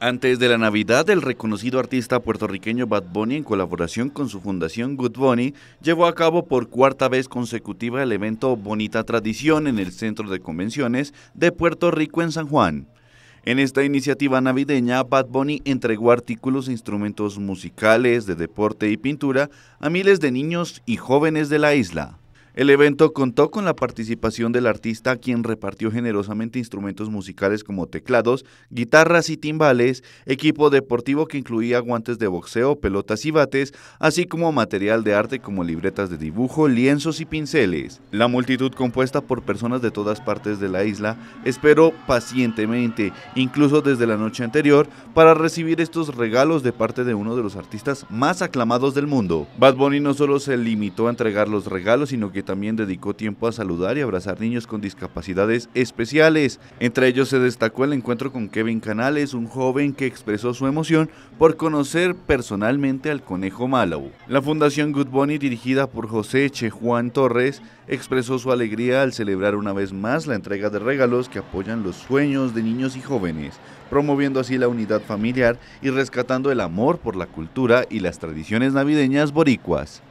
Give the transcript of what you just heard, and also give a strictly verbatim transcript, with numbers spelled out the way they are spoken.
Antes de la Navidad, el reconocido artista puertorriqueño Bad Bunny, en colaboración con su fundación Good Bunny, llevó a cabo por cuarta vez consecutiva el evento Bonita Tradición en el Centro de Convenciones de Puerto Rico en San Juan. En esta iniciativa navideña, Bad Bunny entregó artículos e instrumentos musicales, de deporte y pintura a miles de niños y jóvenes de la isla. El evento contó con la participación del artista, quien repartió generosamente instrumentos musicales como teclados, guitarras y timbales, equipo deportivo que incluía guantes de boxeo, pelotas y bates, así como material de arte como libretas de dibujo, lienzos y pinceles. La multitud, compuesta por personas de todas partes de la isla, esperó pacientemente, incluso desde la noche anterior, para recibir estos regalos de parte de uno de los artistas más aclamados del mundo. Bad Bunny no solo se limitó a entregar los regalos, sino que también dedicó tiempo a saludar y abrazar niños con discapacidades especiales. Entre ellos se destacó el encuentro con Kevin Canales, un joven que expresó su emoción por conocer personalmente al conejo malo. La Fundación Good Bunny, dirigida por José Che Juan Torres, expresó su alegría al celebrar una vez más la entrega de regalos que apoyan los sueños de niños y jóvenes, promoviendo así la unidad familiar y rescatando el amor por la cultura y las tradiciones navideñas boricuas.